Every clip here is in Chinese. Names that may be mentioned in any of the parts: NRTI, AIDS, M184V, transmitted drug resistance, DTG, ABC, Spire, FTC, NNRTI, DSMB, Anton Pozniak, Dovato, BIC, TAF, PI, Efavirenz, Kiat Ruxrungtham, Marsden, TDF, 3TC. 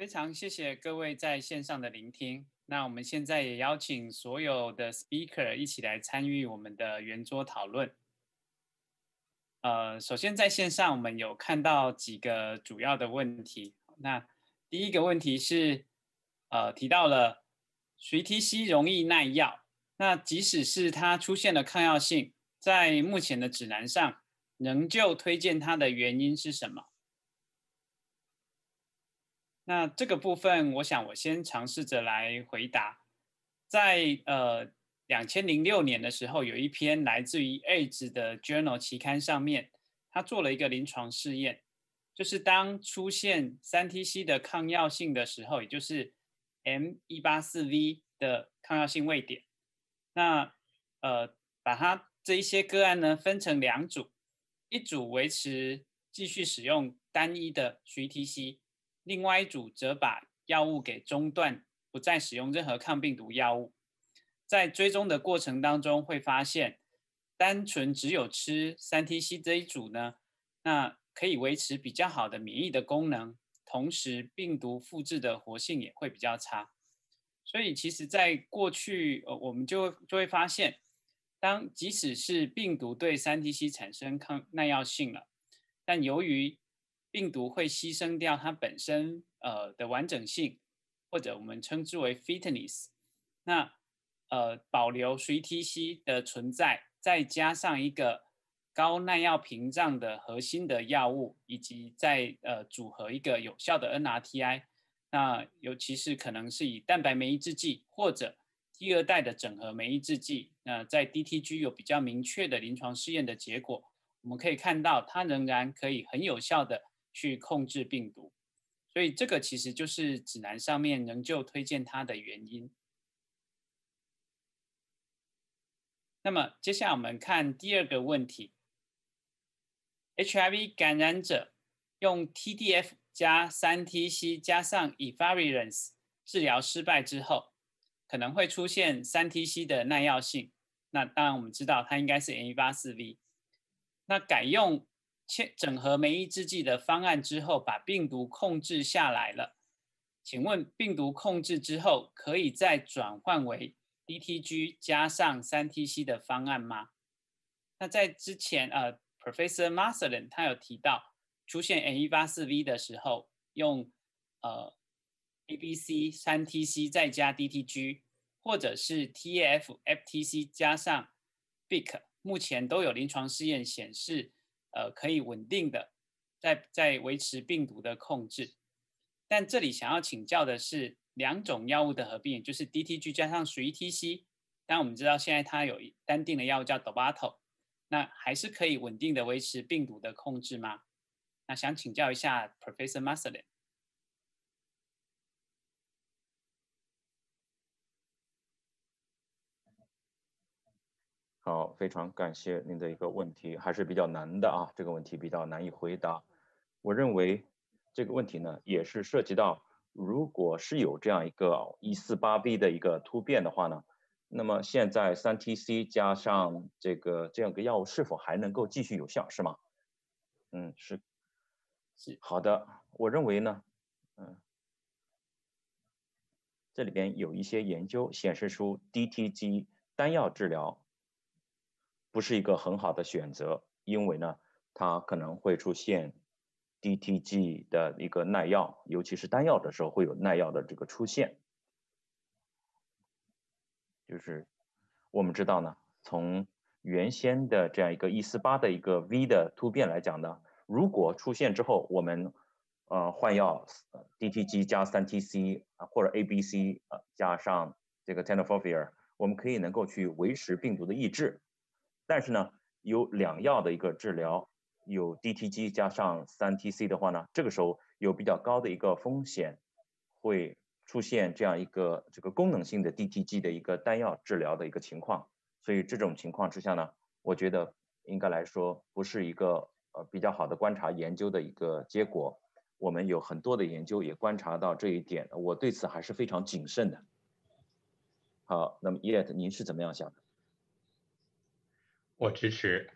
非常谢谢各位在线上的聆听。那我们现在也邀请所有的 speaker 一起来参与我们的圆桌讨论。首先在线上我们有看到几个主要的问题。那第一个问题是，提到了 3TC 容易耐药，那即使是它出现了抗药性，在目前的指南上仍旧推荐它的原因是什么？那这个部分，我想我先尝试着来回答。在2006年的时候，有一篇来自于 AIDS 的 Journal 期刊上面，他做了一个临床试验，就是当出现 3TC 的抗药性的时候，也就是 M184V 的抗药性位点。那把它这一些个案呢分成两组，一组维持继续使用单一的 3TC。另外一组则把药物给中断，不再使用任何抗病毒药物。在追踪的过程当中会发现，单纯只有吃 3TC 这一组呢，那可以维持比较好的免疫的功能，同时病毒复制的活性也会比较差。所以其实在过去，我们就会发现，当即使是病毒对 3TC 产生耐药性了，但由于病毒会牺牲掉它本身的完整性，或者我们称之为 fitness。那保留 3TC 的存在，再加上一个高耐药屏障的核心的药物，以及再组合一个有效的 NRTI。那尤其是可能是以蛋白酶抑制剂或者第二代的整合酶抑制剂。那在 DTG 有比较明确的临床试验的结果，我们可以看到它仍然可以很有效的去控制病毒，所以这个其实就是指南上面仍旧推荐它的原因。那么接下来我们看第二个问题， HIV 感染者用 TDF 加 3TC 加上 Efavirenz 治疗失败之后，可能会出现 3TC 的耐药性。那当然我们知道它应该是 M184V。 那改用整合酶抑制剂的方案之后，把病毒控制下来了。请问病毒控制之后，可以再转换为 DTG 加上 3TC 的方案吗？那在之前Professor Marsden 他有提到，出现 M184V 的时候，用ABC 3TC 再加 DTG， 或者是 TAF FTC 加上 BIC， 目前都有临床试验显示，可以稳定的在维持病毒的控制。但这里想要请教的是，两种药物的合并，也就是 DTG 加上 3TC。但我们知道现在它有单定的药物叫 Dovato， 那还是可以稳定的维持病毒的控制吗？那想请教一下 Professor Marsden。好，非常感谢您的一个问题，还是比较难的啊，这个问题比较难以回答。我认为这个问题呢，也是涉及到，如果是有这样一个 148V 的一个突变的话呢，那么现在 3TC 加上这样一个药物是否还能够继续有效，是吗？嗯，是。好的，我认为呢，这里边有一些研究显示出 DTG 单药治疗不是一个很好的选择，因为呢，它可能会出现 DTG 的一个耐药，尤其是单药的时候会有耐药的这个出现。就是我们知道呢，从原先的这样一个148的一个 V 的突变来讲呢，如果出现之后，我们换药 DTG 加 3TC 或者 ABC 加上这个 tenofovir， 我们可以能够去维持病毒的抑制。但是呢，有两药的一个治疗，有 DTG 加上 3TC 的话呢，这个时候有比较高的一个风险，会出现这样一个功能性的 DTG 的一个单药治疗的一个情况。所以这种情况之下呢，我觉得应该来说不是一个比较好的观察研究的一个结果。我们有很多的研究也观察到这一点，我对此还是非常谨慎的。好，那么 Yet 您是怎么样想的？我支持，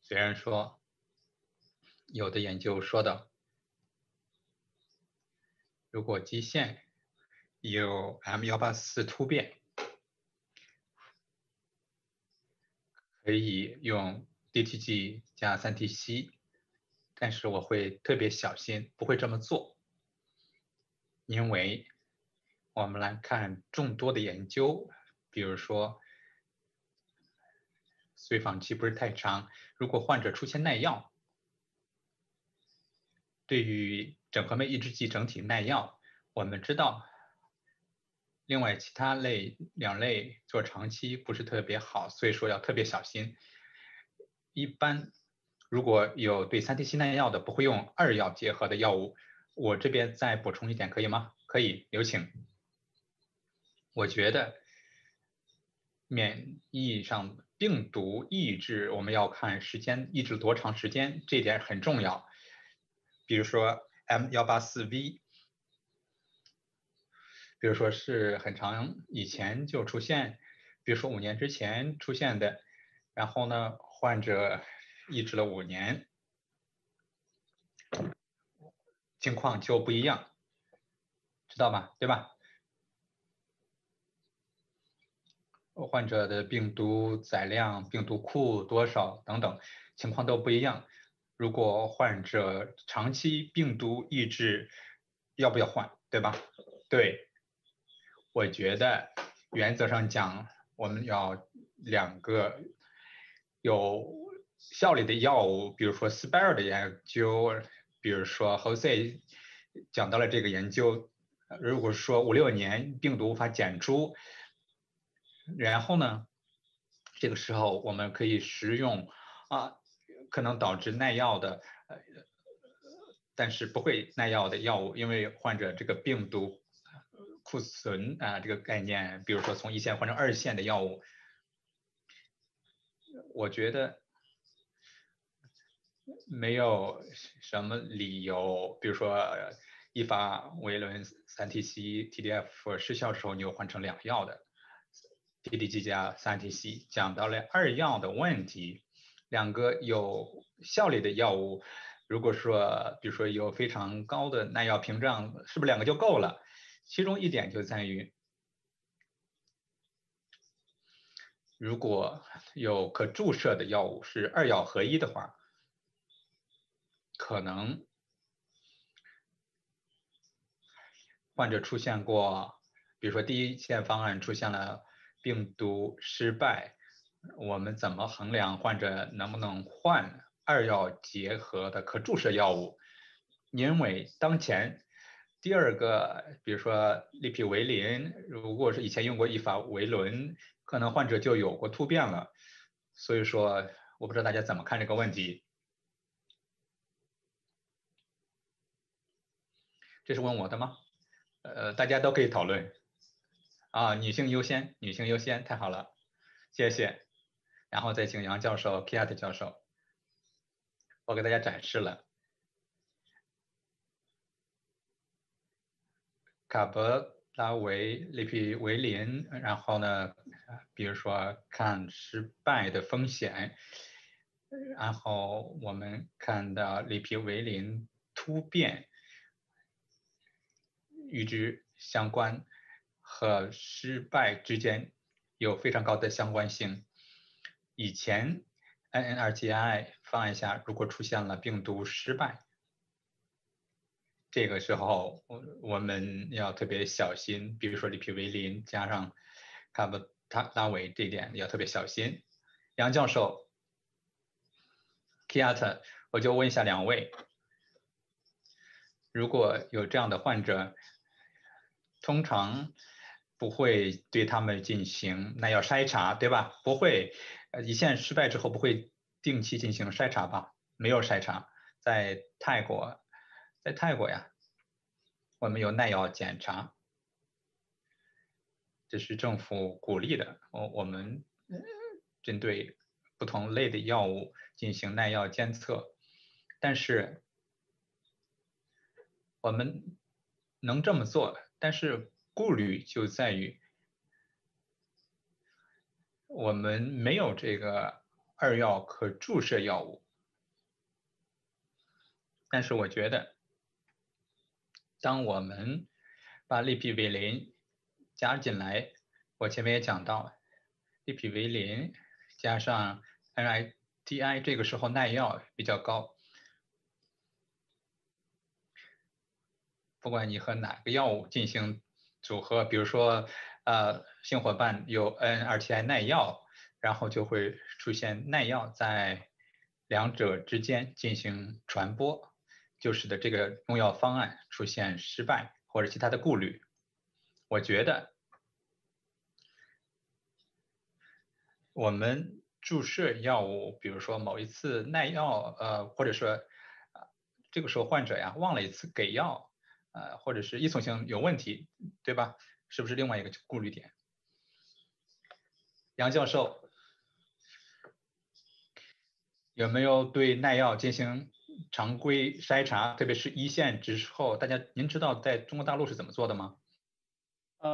虽然说有的研究说的如果基线有 M184 突变，可以用 DTG 加 3TC， 但是我会特别小心，不会这么做，因为我们来看众多的研究，比如说随访期不是太长，如果患者出现耐药，对于整合酶抑制剂整体耐药，我们知道，另外其他两类做长期不是特别好，所以说要特别小心。一般如果有对 3TC 耐药的，不会用二药结合的药物。我这边再补充一点，可以吗？可以，有请。我觉得免疫上病毒抑制，我们要看时间，抑制多长时间，这点很重要。比如说 M184V， 比如说是很长以前就出现，比如说5年之前出现的，然后呢，患者抑制了5年，情况就不一样，知道吗？对吧？患者的病毒载量、病毒库多少等等，情况都不一样。如果患者长期病毒抑制，要不要换，对吧？对，我觉得原则上讲，我们要两个有效力的药物，比如说 Spire 的研究，比如说 Jose 讲到了这个研究，如果说5、6年病毒无法检出，然后呢，这个时候我们可以食用可能导致耐药的，但是不会耐药的药物，因为患者这个病毒库存这个概念，比如说从1线换成2线的药物，我觉得没有什么理由，比如说Efavirenz 3TC TDF 失效的时候，你又换成2药的 DTG 加 3TC， 讲到了2药的问题。两个有效力的药物，如果说比如说有非常高的耐药屏障，是不是2个就够了？其中一点就在于，如果有可注射的药物是2药合一的话，可能患者出现过，比如说第1线方案出现了病毒失败，我们怎么衡量患者能不能换2药结合的可注射药物？因为当前第2个，比如说利匹韦林，如果是以前用过Efavirenz，可能患者就有过突变了。所以说，我不知道大家怎么看这个问题。这是问我的吗？大家都可以讨论。啊，女性优先，女性优先，太好了，谢谢。然后再请杨教授、Kiat 教授，我给大家展示了卡伯拉韦、利匹韦林，然后呢，比如说看失败的风险，然后我们看到利匹韦林突变与之相关和失败之间有非常高的相关性。以前 NNRTI 方案下，如果出现了病毒失败，这个时候我们要特别小心，比如说利匹韦林加上卡布拉韦，这点要特别小心。杨教授 Kiat， 我就问一下两位，如果有这样的患者，通常不会对他们进行耐药筛查，对吧？不会，1线失败之后不会定期进行筛查吧？没有筛查，在泰国呀，我们有耐药检查，这是政府鼓励的。我们针对不同类的药物进行耐药监测，但是我们能这么做，但是顾虑就在于我们没有这个2药可注射药物。但是我觉得当我们把利匹韦林加进来，我前面也讲到，利匹韦林加上 NRTI， 这个时候耐药比较高。不管你和哪个药物进行组合，比如说，性伙伴有 NRTI 耐药，然后就会出现耐药在两者之间进行传播，就使得这个用药方案出现失败或者其他的顾虑。我觉得我们注射药物，比如说某一次耐药，或者说这个时候患者呀忘了一次给药，或者是依从性有问题，对吧？是不是另外一个顾虑点？杨教授有没有对耐药进行常规筛查，特别是一线之后，大家您知道在中国大陆是怎么做的吗？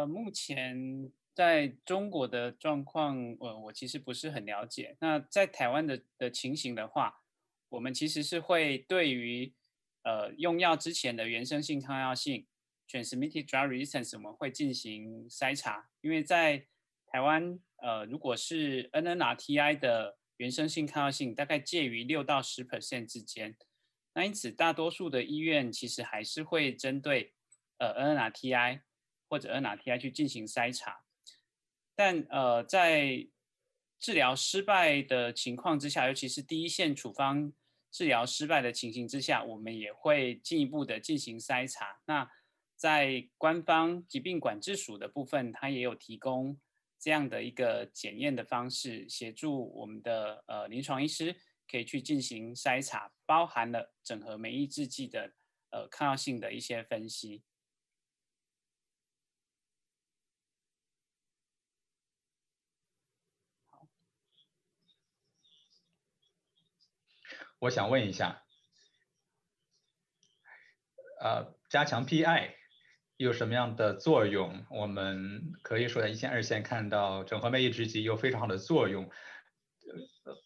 目前在中国的状况，我其实不是很了解。那在台湾的情形的话，我们其实是会对于用药之前的原生性抗药性 transmitted drug resistance 我们会进行筛查，因为在台湾，如果是 NNRTI 的原生性抗药性大概介于6%到10% 之间，那因此大多数的医院其实还是会针对NNRTI 或者 NRTI 去进行筛查，但在治疗失败的情况之下，尤其是第一线处方治疗失败的情形之下，我们也会进一步的进行筛查。那在官方疾病管制署的部分，它也有提供这样的一个检验的方式，协助我们的临床医师可以去进行筛查，包含了整合每一制剂的抗药性的一些分析。我想问一下，加强 PI 有什么样的作用？我们可以说在一线、二线看到整合酶抑制剂有非常好的作用。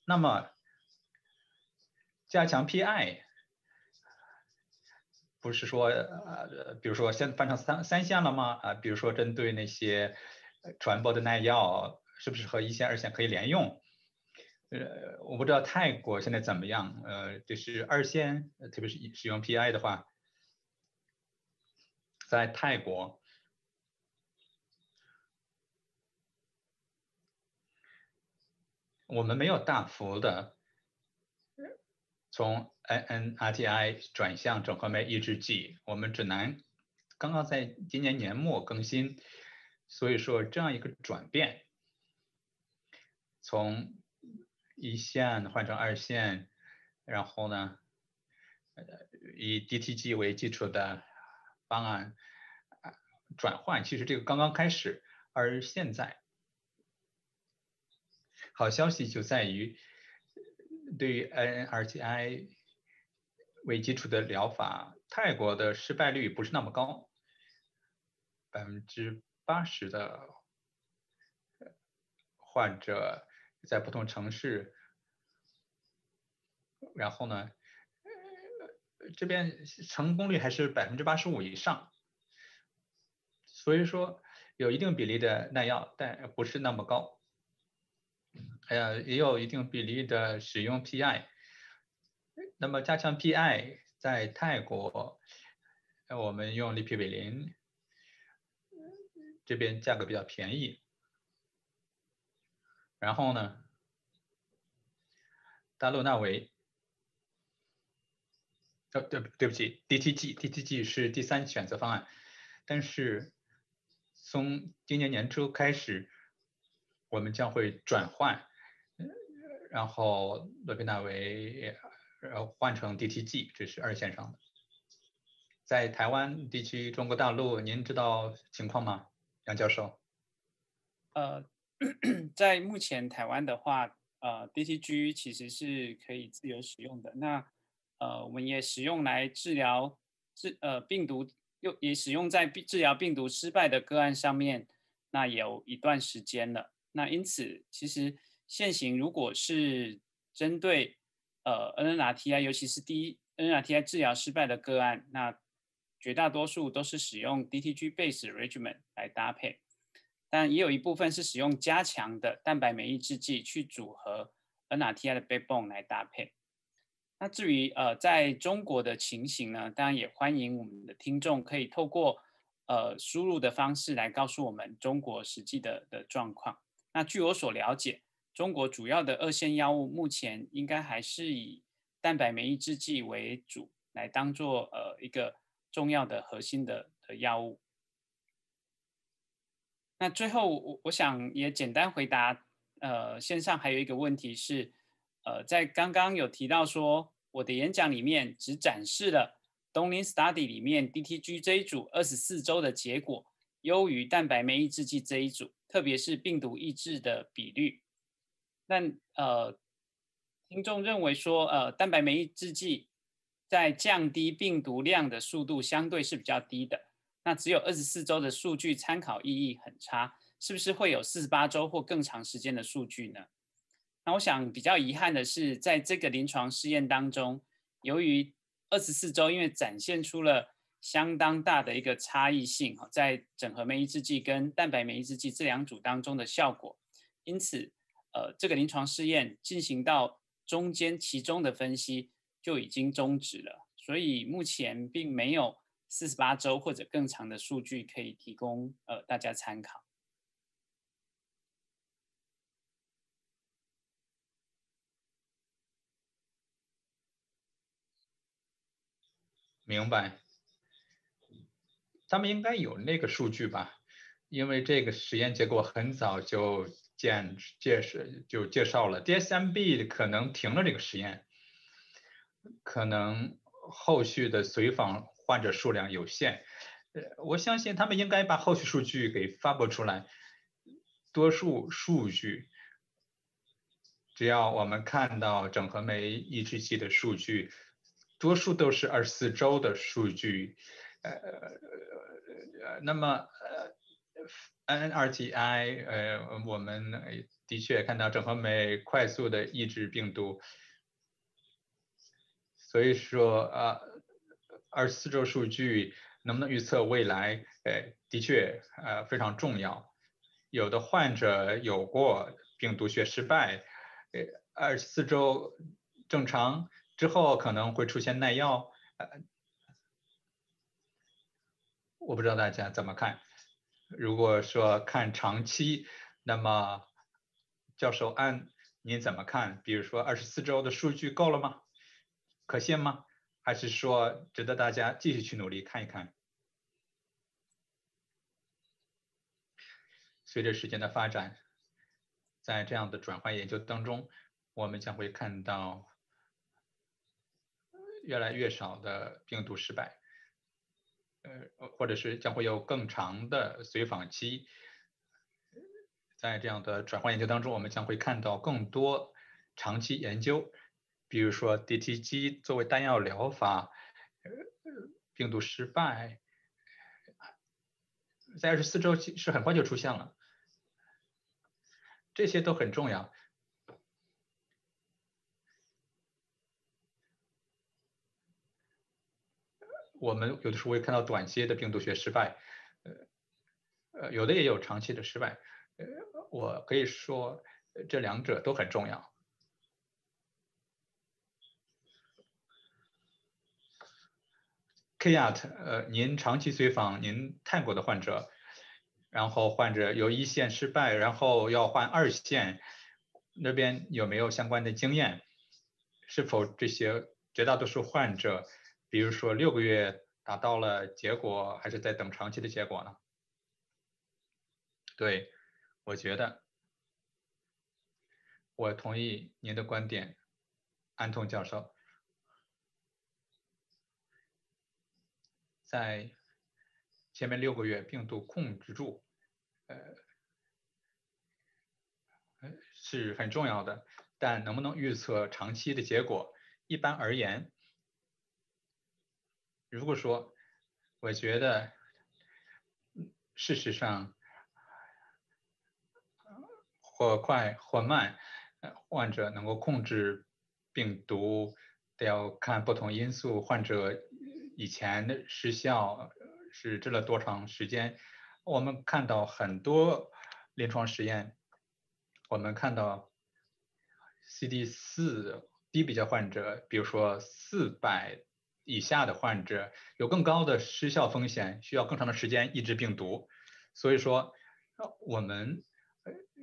那么加强 PI 不是说，比如说先翻成三线了吗？比如说针对那些传播的耐药，是不是和一线、二线可以联用？我不知道泰国现在怎么样，就是二线，特别是使用 PI 的话，在泰国，我们没有大幅的从 NNRTI 转向整合酶抑制剂，我们只能刚刚在今年年末更新，所以说这样一个转变，从一线换成二线，然后呢，以 DTG 为基础的方案转换，其实这个刚刚开始。而现在，好消息就在于，对于 NNRTI 为基础的疗法，泰国的失败率不是那么高，80%的患者在不同城市，然后呢，这边成功率还是85%以上，所以说有一定比例的耐药，但不是那么高。也有一定比例的使用 PI。那么加强 PI 在泰国，我们用利匹韦林，这边价格比较便宜。然后呢，大陆那维，对不起 ，DTG 是第三选择方案，但是从今年年初开始，我们将会转换，然后洛匹那韦换成 DTG， 这是二线上的。在台湾地区、中国大陆，您知道情况吗，杨教授？在目前台湾的话，DTG 其实是可以自由使用的。那我们也使用来治疗病毒，也使用在治疗病毒失败的个案上面，那有一段时间了。那因此，其实现行如果是针对NNRTI， 尤其是NNRTI 治疗失败的个案，那绝大多数都是使用 DTG-based regimen 来搭配，但也有一部分是使用加强的蛋白酶抑制剂去组合 NRTI 的 backbone 来搭配。那至于在中国的情形呢，当然也欢迎我们的听众可以透过输入的方式来告诉我们中国实际的状况。那据我所了解，中国主要的二线药物目前应该还是以蛋白酶抑制剂为主，来当做一个重要的核心的药物。那最后我想也简单回答线上还有一个问题是在刚刚有提到说我的演讲里面只展示了东林 study 里面 DTG 这一组24周的结果优于蛋白酶抑制剂这一组，特别是病毒抑制的比率。但听众认为说蛋白酶抑制剂在降低病毒量的速度相对是比较低的，那只有24周的数据参考意义很差，是不是会有48周或更长时间的数据呢？那我想比较遗憾的是，在这个临床试验当中，由于24周因为展现出了相当大的一个差异性，在整合酶抑制剂跟蛋白酶抑制剂这两组当中的效果，因此这个临床试验进行到中间其中的分析就已经终止了，所以目前并没有48周或者更长的数据可以提供大家参考。明白，他们应该有那个数据吧，因为这个实验结果很早就介绍了 DSMB 可能停了这个实验，可能后续的随访患者数量有限，我相信他们应该把后续数据给发布出来。多数数据，只要我们看到整合酶抑制剂的数据，多数都是24周的数据。那么NNRTI 我们的确看到整合酶快速的抑制病毒，所以说24周数据能不能预测未来的确非常重要。有的患者有过病毒学失败，24周正常之后可能会出现耐药，我不知道大家怎么看。如果说看长期，那么教授安您怎么看？比如说24周的数据够了吗？可信吗？还是说值得大家继续去努力看一看？随着时间的发展，在这样的转换研究当中，我们将会看到越来越少的病毒失败，或者是将会有更长的随访期。在这样的转换研究当中，我们将会看到更多长期研究，比如说 DTG 作为单药疗法，病毒失败在24周是很快就出现了，这些都很重要。我们有的时候会看到短期的病毒学失败，有的也有长期的失败，我可以说这两者都很重要。Kiat， 您长期随访您探过的患者，然后患者由一线失败，然后要换二线，那边有没有相关的经验？是否这些绝大多数患者，比如说6个月达到了结果，还是在等长期的结果呢？对，我觉得我同意您的观点，安东教授。在前面6个月病毒控制住，是很重要的，但能不能预测长期的结果？一般而言，如果说，我觉得事实上或快或慢，患者能够控制病毒，得要看不同因素，患者以前的时效是治了多长时间？我们看到很多临床实验，我们看到 CD4 低比较患者，比如说400以下的患者，有更高的失效风险，需要更长的时间抑制病毒。所以说，我们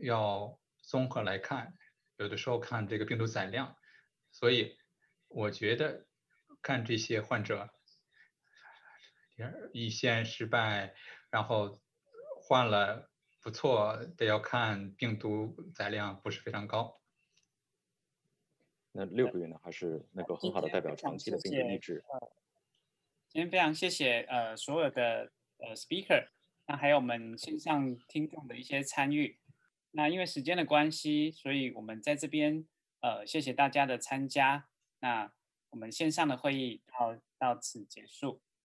要综合来看，有的时候看这个病毒载量。所以我觉得看这些患者一线失败，然后换了不错，得要看病毒载量不是非常高。那6个月呢，还是能够很好的代表长期的病毒抑制。今天非常谢谢所有的speaker， 那还有我们线上听众的一些参与。那因为时间的关系，所以我们在这边谢谢大家的参加。那我们线上的会议到此结束。